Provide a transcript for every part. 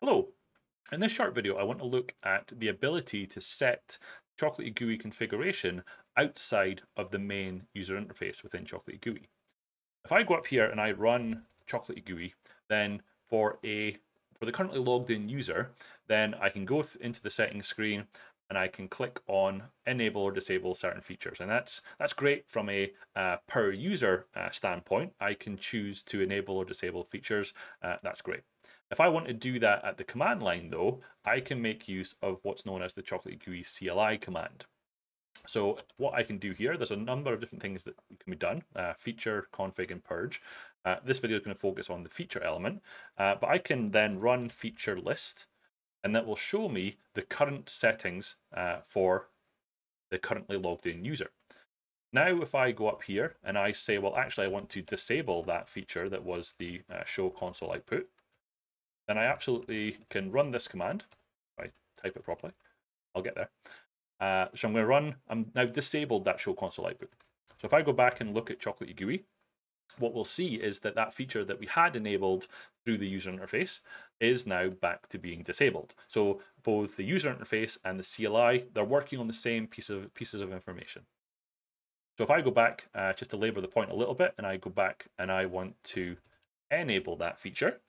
Hello. In this short video, I want to look at the ability to set Chocolatey GUI configuration outside of the main user interface within Chocolatey GUI. If I go up here and I run Chocolatey GUI, then for the currently logged in user, then I can go into the settings screen and I can click on enable or disable certain features. And that's great from a per user standpoint. I can choose to enable or disable features. That's great. If I want to do that at the command line though, I can make use of what's known as the Chocolatey GUI CLI command. So what I can do here, there's a number of different things that can be done, feature, config, and purge. This video is going to focus on the feature element, but I can then run feature list, and that will show me the current settings for the currently logged in user. Now, if I go up here and I say, well, actually, I want to disable that feature that was the show console output, then I absolutely can run this command. If I type it properly, I'll get there. So I'm going to run, I'm now disabled that show console output. So if I go back and look at Chocolatey GUI, what we'll see is that that feature that we had enabled through the user interface is now back to being disabled. So both the user interface and the CLI, they're working on the same pieces of information. So if I go back, just to labor the point a little bit, and I go back and I want to enable that feature,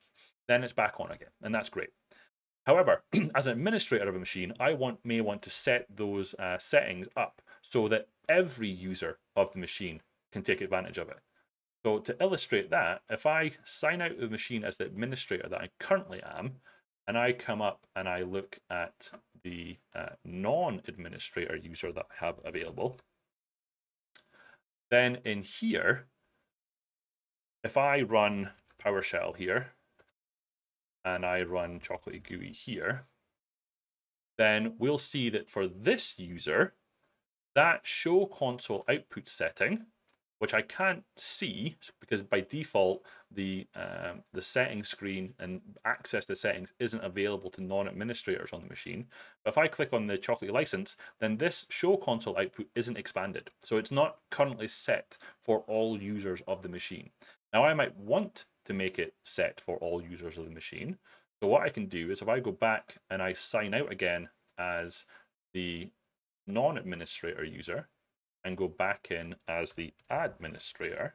then it's back on again, and that's great. However, as an administrator of a machine, I may want to set those settings up so that every user of the machine can take advantage of it. So to illustrate that, if I sign out of the machine as the administrator that I currently am, and I come up and I look at the non-administrator user that I have available, then in here, if I run PowerShell here, and I run Chocolatey GUI here, then we'll see that for this user, that show console output setting, which I can't see because by default, the settings screen and access to settings isn't available to non-administrators on the machine. But if I click on the Chocolatey license, then this show console output isn't expanded. So it's not currently set for all users of the machine. Now I might want to make it set for all users of the machine. So what I can do is if I go back and I sign out again as the non-administrator user, and go back in as the administrator.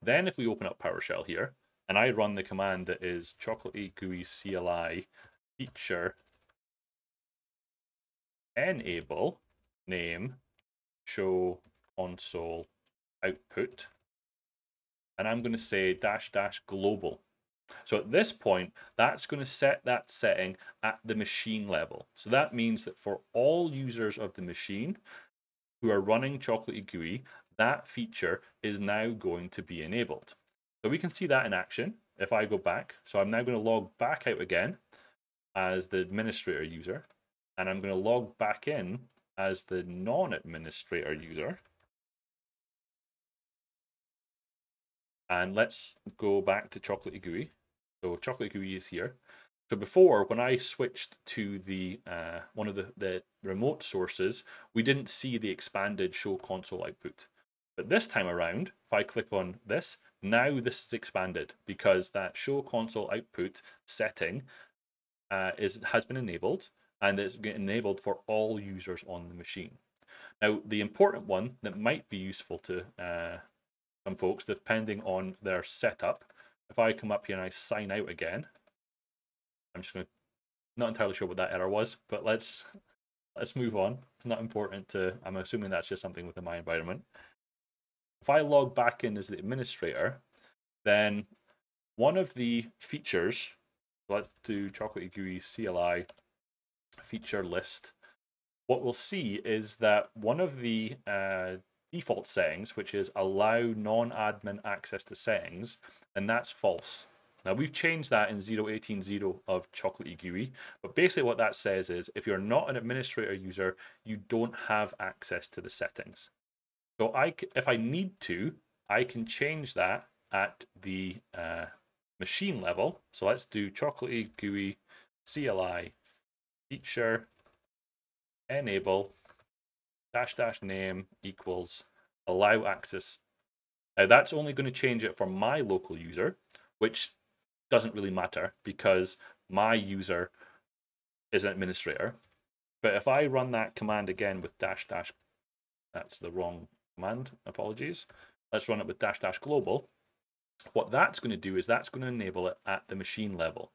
Then if we open up PowerShell here, and I run the command that is Chocolatey GUI CLI feature enable name show console output, and I'm going to say -- global. So at this point, that's going to set that setting at the machine level. So that means that for all users of the machine who are running Chocolatey GUI, that feature is now going to be enabled. So we can see that in action if I go back. So I'm now going to log back out again as the administrator user, and I'm going to log back in as the non-administrator user. And let's go back to Chocolatey GUI. So Chocolatey GUI is here. So before, when I switched to the one of the remote sources, we didn't see the expanded show console output. But this time around, if I click on this, now this is expanded because that show console output setting has been enabled, and it's enabled for all users on the machine. Now, the important one that might be useful to some folks, depending on their setup, if I come up here and I sign out again, I'm just going to, not entirely sure what that error was, but let's move on. It's not important to, I'm assuming that's just something within my environment. If I log back in as the administrator, then one of the features, let's do Chocolatey GUI CLI feature list. What we'll see is that one of the default settings, which is allow non-admin access to settings, and that's false. Now we've changed that in 0.18.0 of Chocolatey GUI, but basically what that says is if you're not an administrator user, you don't have access to the settings. So if I need to, I can change that at the machine level. So let's do Chocolatey GUI CLI feature enable -- name = allow access. Now that's only going to change it for my local user, which doesn't really matter because my user is an administrator. But if I run that command again with dash dash, that's the wrong command, apologies. Let's run it with dash dash global. What that's going to do is that's going to enable it at the machine level.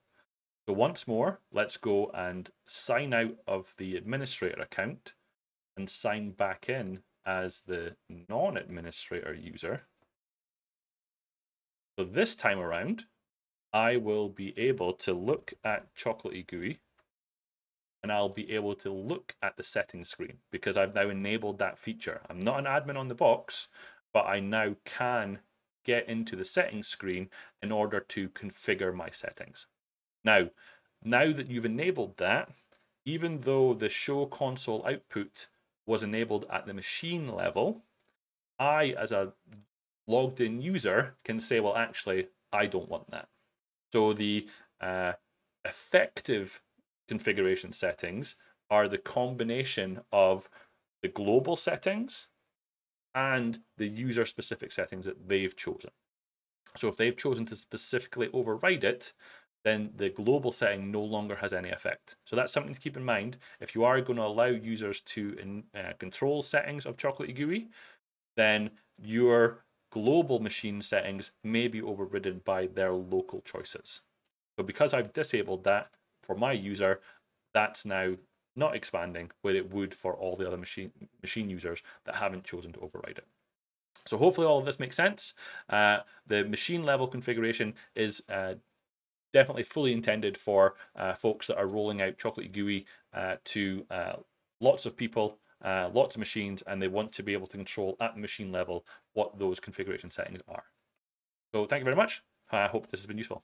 So once more, let's go and sign out of the administrator account and sign back in as the non-administrator user. So this time around, I will be able to look at Chocolatey GUI and I'll be able to look at the settings screen because I've now enabled that feature. I'm not an admin on the box, but I now can get into the settings screen in order to configure my settings. Now that you've enabled that, even though the show console output was enabled at the machine level, I, as a logged in user, can say, well, actually, I don't want that. So the effective configuration settings are the combination of the global settings and the user-specific settings that they've chosen. So if they've chosen to specifically override it, then the global setting no longer has any effect. So that's something to keep in mind. If you are going to allow users to control settings of Chocolatey GUI, then your global machine settings may be overridden by their local choices. So because I've disabled that for my user, that's now not expanding where it would for all the other machine users that haven't chosen to override it. So hopefully all of this makes sense. The machine level configuration is definitely fully intended for folks that are rolling out Chocolatey GUI to lots of people, lots of machines, and they want to be able to control at the machine level what those configuration settings are. So thank you very much. I hope this has been useful.